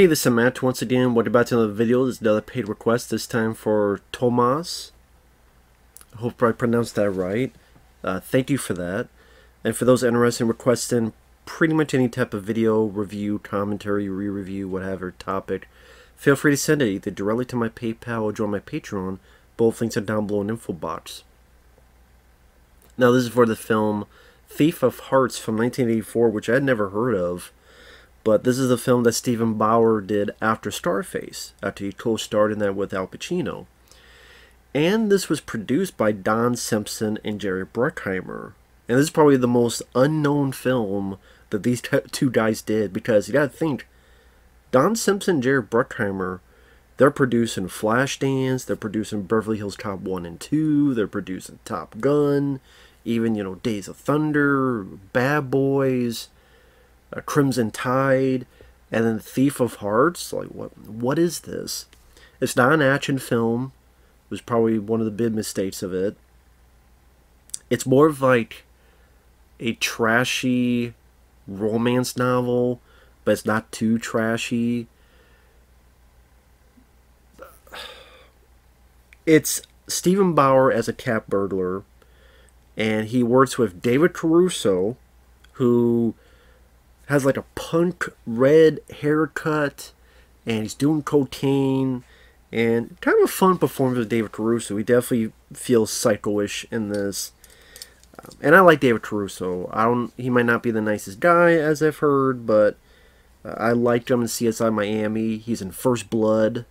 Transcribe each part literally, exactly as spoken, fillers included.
Hey, this is Matt once again. What about another video? This is another paid request, this time for Tomas. I hope I pronounced that right. Uh, thank you for that. And for those interested in requesting pretty much any type of video, review, commentary, re-review, whatever topic, feel free to send it either directly to my PayPal or join my Patreon. Both links are down below in the info box. Now this is for the film Thief of Hearts from nineteen eighty-four, which I had never heard of. But this is the film that Steven Bauer did after Scarface, after he co-starred in that with Al Pacino. And this was produced by Don Simpson and Jerry Bruckheimer. And this is probably the most unknown film that these two guys did, because you gotta think, Don Simpson and Jerry Bruckheimer, they're producing Flashdance, they're producing Beverly Hills Cop one and two, they're producing Top Gun, even, you know, Days of Thunder, Bad Boys, Uh, Crimson Tide, and then Thief of Hearts. Like, what what is this? It's not an action film. It was probably one of the big mistakes of it. It's more of like a trashy romance novel, but it's not too trashy. It's Steven Bauer as a cat burglar, and he works with David Caruso, who has like a punk red haircut, and he's doing cocaine, and kind of a fun performance with David Caruso. He definitely feels psycho-ish in this, um, and I like David Caruso. I don't. He might not be the nicest guy, as I've heard, but uh, I liked him in C S I Miami. He's in First Blood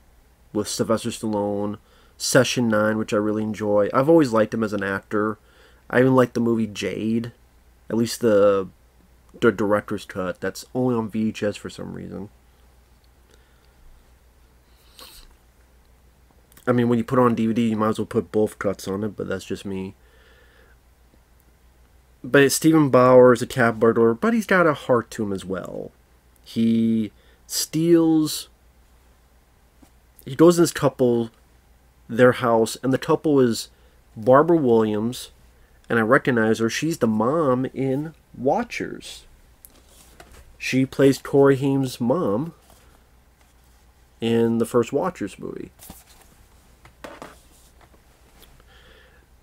with Sylvester Stallone, Session nine, which I really enjoy. I've always liked him as an actor. I even liked the movie Jade, at least the. The director's cut. That's only on V H S for some reason. I mean, when you put on D V D, you might as well put both cuts on it, but that's just me. But Steven Bauer is a cat burglar, but he's got a heart to him as well. He steals... He goes in this couple, their house, and the couple is Barbara Williams, and I recognize her. She's the mom in Watchers. She plays Corey Haim's mom in the first Watchers movie.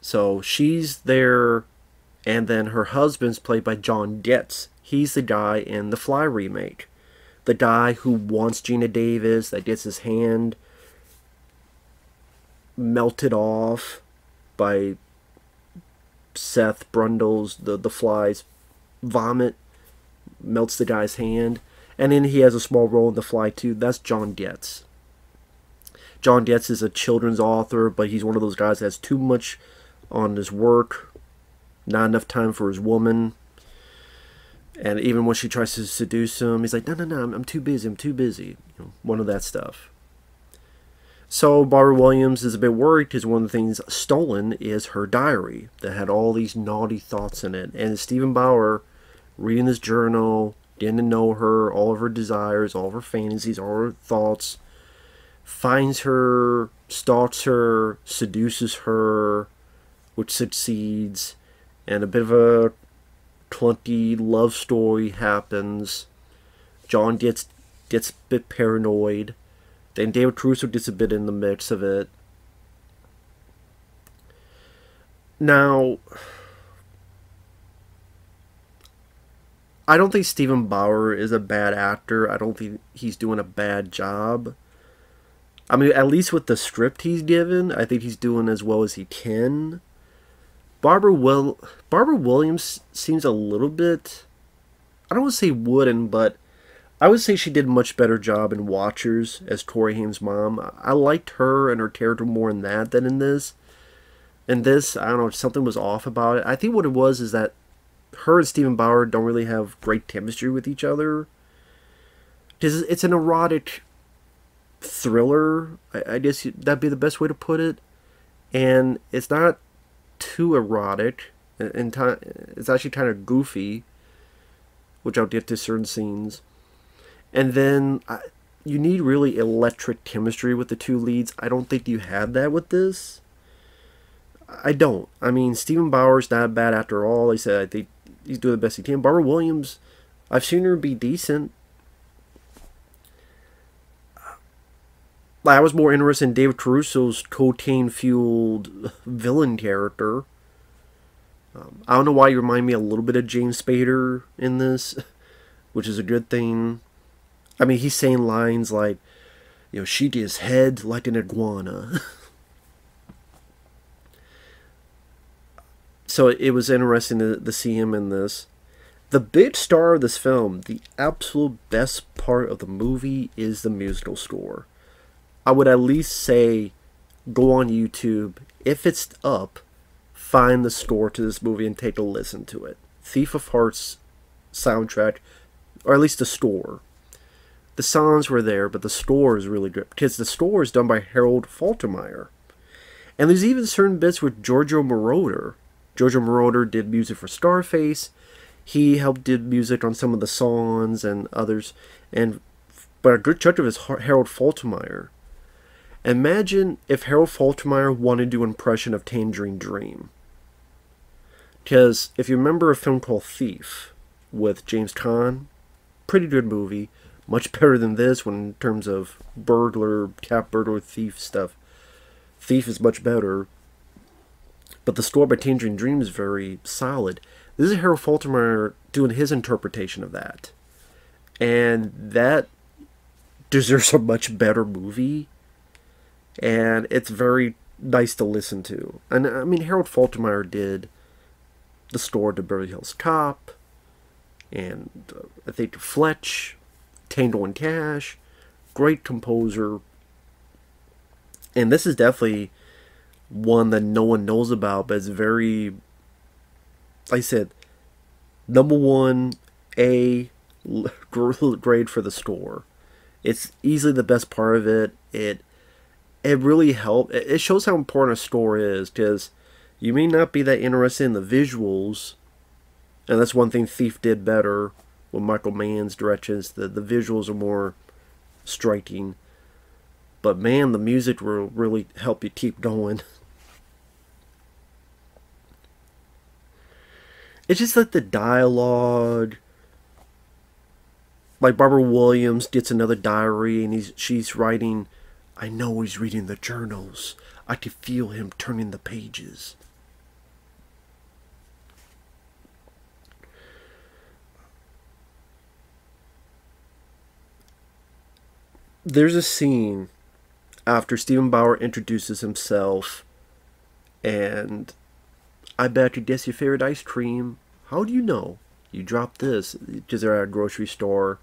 So she's there, and then her husband's played by John Getz. He's the guy in the Fly remake. The guy who wants Gina Davis, that gets his hand melted off by Seth Brundle's, the, the Fly's vomit, melts the guy's hand, and then he has a small role in The Fly too. That's John Getz. John Getz is a children's author, but he's one of those guys that has too much on his work, not enough time for his woman, and even when she tries to seduce him, he's like, no, no, no, I'm, I'm too busy, I'm too busy. You know, one of that stuff. So Barbara Williams is a bit worried because one of the things stolen is her diary that had all these naughty thoughts in it. And Steven Bauer, reading this journal, getting to know her, all of her desires, all of her fantasies, all her thoughts, finds her, stalks her, seduces her, which succeeds, and a bit of a clunky love story happens. John gets, gets a bit paranoid. Then David Caruso gets a bit in the mix of it. Now, I don't think Steven Bauer is a bad actor. I don't think he's doing a bad job. I mean, at least with the script he's given, I think he's doing as well as he can. Barbara Will- Barbara Williams seems a little bit... I don't want to say wooden, but... I would say she did a much better job in Watchers as Corey Haim's mom. I liked her and her character more in that than in this. In this, I don't know, something was off about it. I think what it was is that her and Steven Bauer don't really have great chemistry with each other. It's an erotic thriller, I guess that'd be the best way to put it. And it's not too erotic. It's actually kind of goofy, which I'll get to certain scenes. And then I, you need really electric chemistry with the two leads. I don't think you had that with this. I don't. I mean, Steven Bauer's not bad after all. He said I think he's doing the best he can. Barbara Williams, I've seen her be decent. I was more interested in David Caruso's cocaine-fueled villain character. Um, I don't know why you remind me a little bit of James Spader in this, which is a good thing. I mean, he's saying lines like, you know, she gets head like an iguana. So it was interesting to, to see him in this. The big star of this film, the absolute best part of the movie, is the musical score. I would at least say, go on YouTube, if it's up, find the score to this movie and take a listen to it. Thief of Hearts soundtrack, or at least the score. The songs were there, but the score is really good, because the score is done by Harold Faltermeyer. And there's even certain bits with Giorgio Moroder. Giorgio Moroder did music for Scarface. He helped did music on some of the songs and others, and but a good chunk of it is Harold Faltermeyer. Imagine if Harold Faltermeyer wanted to do an impression of Tangerine Dream. Because if you remember a film called Thief with James Caan, pretty good movie, much better than this one in terms of burglar, cat burglar, thief stuff. Thief is much better, but the score by Tangerine Dream is very solid. This is Harold Faltermeyer doing his interpretation of that. And that deserves a much better movie. And it's very nice to listen to. And I mean, Harold Faltermeyer did the score to Beverly Hills Cop. And uh, I think Fletch, Tango and Cash. Great composer. And this is definitely one that no one knows about, but it's very... I said, number one A grade for the score. It's easily the best part of it. It it really helped. It shows how important a score is, because you may not be that interested in the visuals, and that's one thing Thief did better with Michael Mann's directions. The the visuals are more striking, but man, the music will really help you keep going. It's just like the dialogue, like Barbara Williams gets another diary and he's, she's writing, I know he's reading the journals. I can feel him turning the pages. There's a scene after Steven Bauer introduces himself and... I bet you guess your favorite ice cream. How do you know? You dropped this because they're at a grocery store.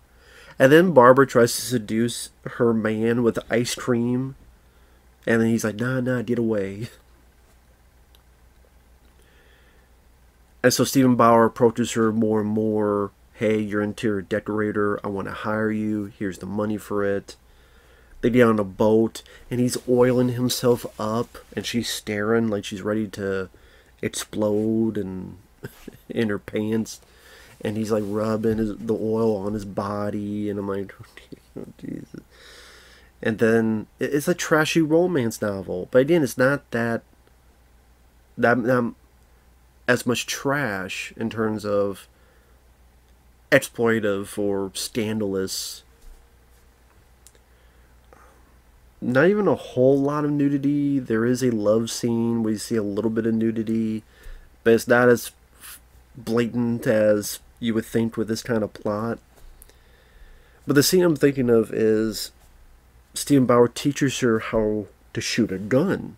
And then Barbara tries to seduce her man with ice cream. And then he's like, nah, nah, get away. And so Steven Bauer approaches her more and more. Hey, you're an interior decorator. I want to hire you. Here's the money for it. They get on a boat. And he's oiling himself up. And she's staring like she's ready to... explode and in her pants, and he's like rubbing his, the oil on his body, and I'm like, oh, Jesus. And then it's a trashy romance novel, but again, it's not that that um, as much trash in terms of exploitive or scandalous. Not even a whole lot of nudity. There is a love scene where you see a little bit of nudity, but it's not as blatant as you would think with this kind of plot. But the scene I'm thinking of is Steven Bauer teaches her how to shoot a gun.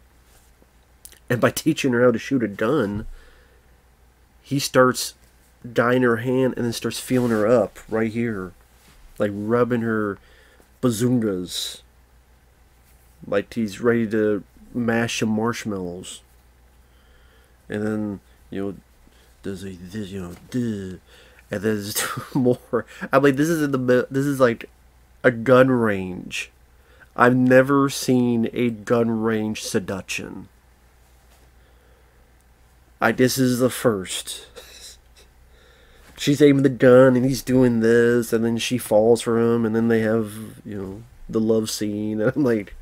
And by teaching her how to shoot a gun, he starts dyeing her hand and then starts feeling her up right here. Like rubbing her bazungas. Like he's ready to mash some marshmallows. And then, you know, there's a, this, you know, duh. And there's more. I mean, this is in the, this is like a gun range. I've never seen a gun range seduction. I, this is the first. She's aiming the gun and he's doing this, and then she falls for him, and then they have, you know, the love scene. And I'm like,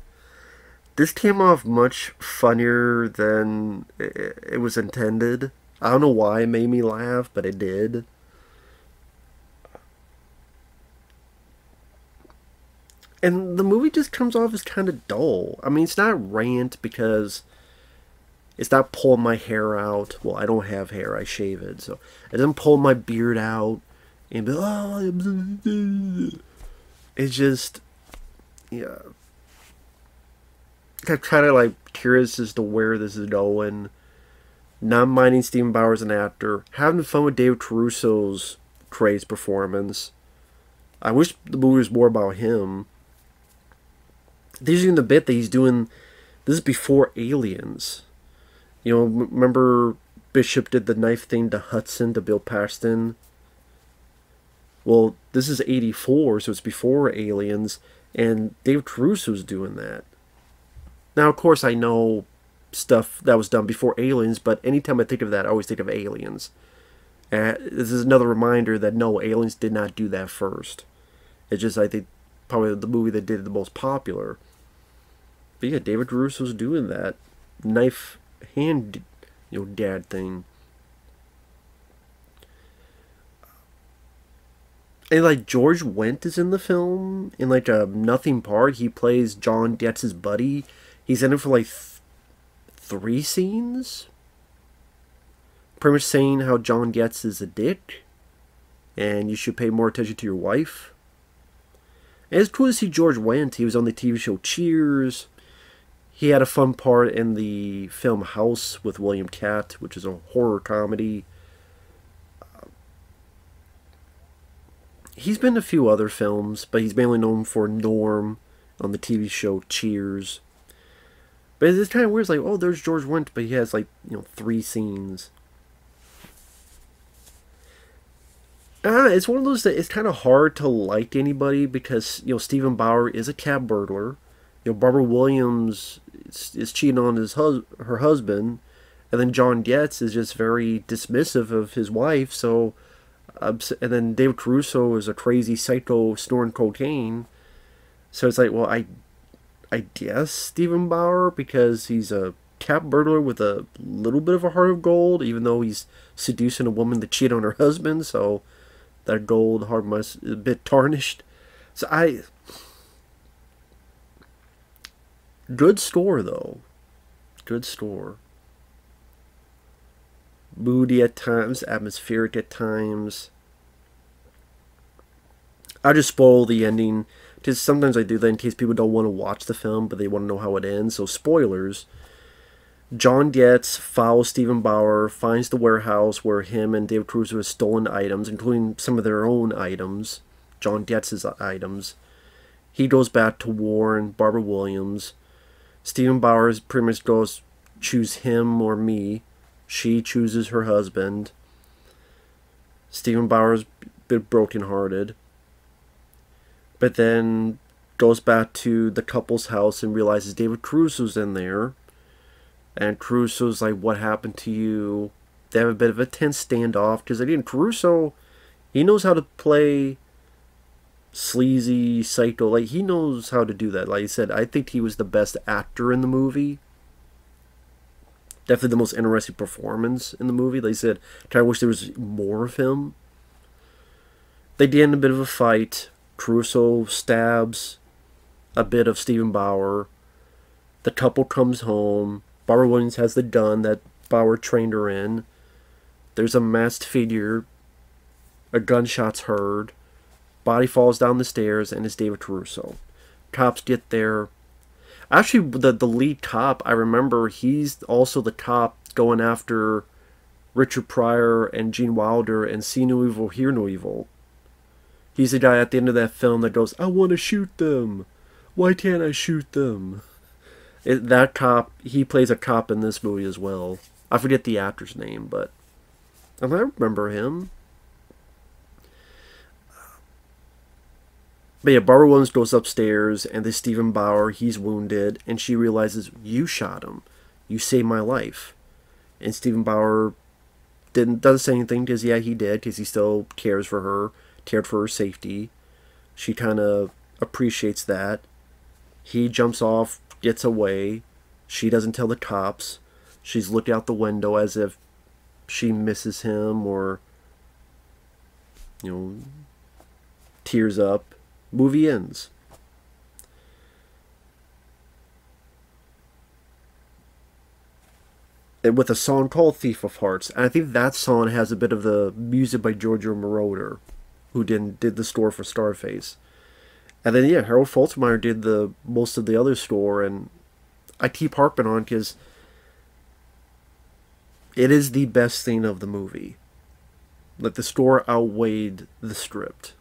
this came off much funnier than it was intended. I don't know why it made me laugh, but it did. And the movie just comes off as kind of dull. I mean, it's not rant because it's not pulling my hair out. Well, I don't have hair. I shave it. So it doesn't pull my beard out. And be like, oh. It's just, yeah. I'm kind of like curious as to where this is going. Not minding Steven Bauer as an actor. Having fun with David Caruso's crazy performance. I wish the movie was more about him. There's even the bit that he's doing. This is before Aliens. You know, remember Bishop did the knife thing to Hudson, to Bill Paxton? Well, this is eighty-four, so it's before Aliens, and David Caruso's doing that. Now, of course, I know stuff that was done before Aliens, but anytime I think of that, I always think of Aliens. And this is another reminder that, no, Aliens did not do that first. It's just, I think, probably the movie that did it the most popular. But yeah, David Caruso's doing that knife hand, you know, dad thing. And, like, George Wendt is in the film in, like, a nothing part. He plays John Getz's buddy. He's in it for, like, th three scenes. Pretty much saying how John Getz is a dick. And you should pay more attention to your wife. And it's cool to see George Wendt. He was on the T V show Cheers. He had a fun part in the film House with William Catt, which is a horror comedy. He's been in a few other films, but he's mainly known for Norm on the T V show Cheers. But it's kind of weird. It's like, oh, there's George Wendt, but he has, like, you know, three scenes. Ah, it's one of those that it's kind of hard to like anybody because, you know, Steven Bauer is a cab burglar. You know, Barbara Williams is, is cheating on his hus her husband. And then John Getz is just very dismissive of his wife, so... And then David Caruso is a crazy psycho snoring cocaine. So it's like, well, I I guess Steven Bauer, because he's a cat burglar with a little bit of a heart of gold, even though he's seducing a woman to cheat on her husband, so that gold heart must is a bit tarnished. So I... Good score, though. Good score. Moody at times, atmospheric at times. I just spoil the ending, because sometimes I do that in case people don't want to watch the film, but they want to know how it ends, so spoilers. John Getz follows Steven Bauer, finds the warehouse where him and David Caruso have stolen items, including some of their own items, John Getz's items. He goes back to warn Barbara Williams. Steven Bauer pretty much goes, choose him or me. She chooses her husband. Steven Bauer's a bit brokenhearted. But then goes back to the couple's house and realizes David Caruso's in there. And Caruso's like, what happened to you? They have a bit of a tense standoff. Because again, Caruso, he knows how to play sleazy, psycho. Like, he knows how to do that. Like I said, I think he was the best actor in the movie. Definitely the most interesting performance in the movie. Like I said, I kind of wish there was more of him. They get in a bit of a fight. Caruso stabs a bit of Steven Bauer. The couple comes home. Barbara Williams has the gun that Bauer trained her in. There's a masked figure. A gunshot's heard. Body falls down the stairs, and it's David Caruso. Cops get there. Actually, the, the lead cop, I remember, he's also the cop going after Richard Pryor and Gene Wilder and See No Evil, Hear No Evil. He's the guy at the end of that film that goes, I want to shoot them. Why can't I shoot them? It, that cop, he plays a cop in this movie as well. I forget the actor's name, but I remember him. But yeah, Barbara Williams goes upstairs, and there's Steven Bauer, he's wounded, and she realizes, you shot him. You saved my life. And Steven Bauer didn't, doesn't say anything, because yeah, he did, because he still cares for her, cared for her safety. She kind of appreciates that. He jumps off, gets away. She doesn't tell the cops. She's looked out the window as if she misses him, or, you know, tears up. Movie ends. with a song called Thief of Hearts. And I think that song has a bit of the music by Giorgio Moroder, who did, did the score for Scarface. And then, yeah, Harold Faltermeyer did the most of the other score, and I keep harping on because it is the best scene of the movie. Like, the score outweighed the script.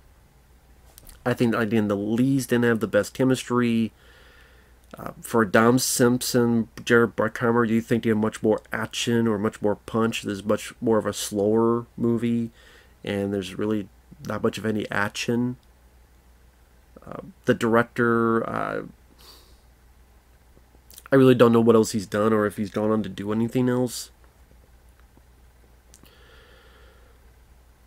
I think I didn't the least didn't have the best chemistry. Uh, for Don Simpson, Jerry Bruckheimer, do you think they had much more action or much more punch? There's much more of a slower movie, and there's really not much of any action. Uh, the director, uh, I really don't know what else he's done or if he's gone on to do anything else.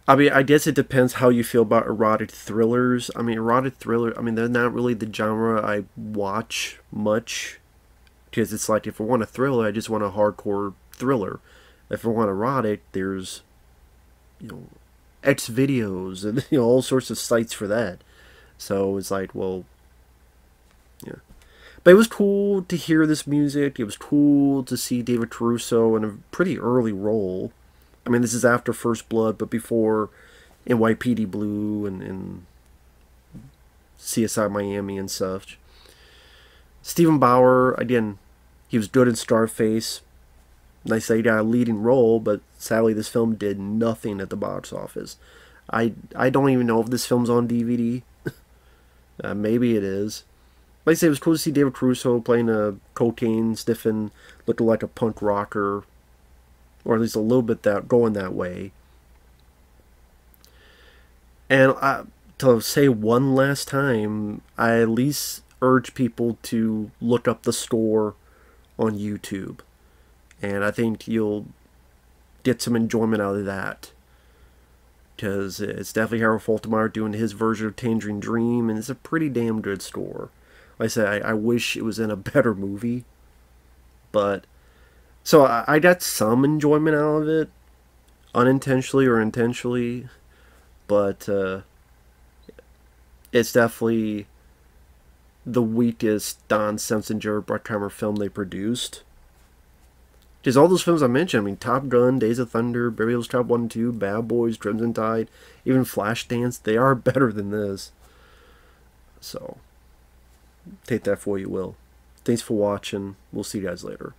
I mean, I guess it depends how you feel about erotic thrillers. I mean, erotic thriller, I mean, they're not really the genre I watch much. Because it's like, if I want a thriller, I just want a hardcore thriller. If I want erotic, there's, you know, X videos and, you know, all sorts of sites for that. So it's like, well, yeah. But it was cool to hear this music. It was cool to see David Caruso in a pretty early role. I mean, this is after First Blood, but before N Y P D Blue and, and C S I Miami and such. Steven Bauer, again, he was good in Scarface. Nice that he got a leading role, but sadly this film did nothing at the box office. I, I don't even know if this film's on D V D. uh, maybe it is. Like I say, it was cool to see David Caruso playing a cocaine stiffin, looking like a punk rocker. Or at least a little bit that going that way. And I, to say one last time, I at least urge people to look up the score on YouTube. And I think you'll get some enjoyment out of that. Because it's definitely Harold Faltermeyer doing his version of Tangerine Dream. And it's a pretty damn good score. Like I said, I, I wish it was in a better movie. But... so I got some enjoyment out of it, unintentionally or intentionally, but uh, it's definitely the weakest Don Simpson, Jerry Bruckheimer film they produced. Because all those films I mentioned, I mean, Top Gun, Days of Thunder, Beverly Hills Cop one and two, Bad Boys, Crimson Tide, even Flashdance, they are better than this. So, take that for what you will. Thanks for watching. We'll see you guys later.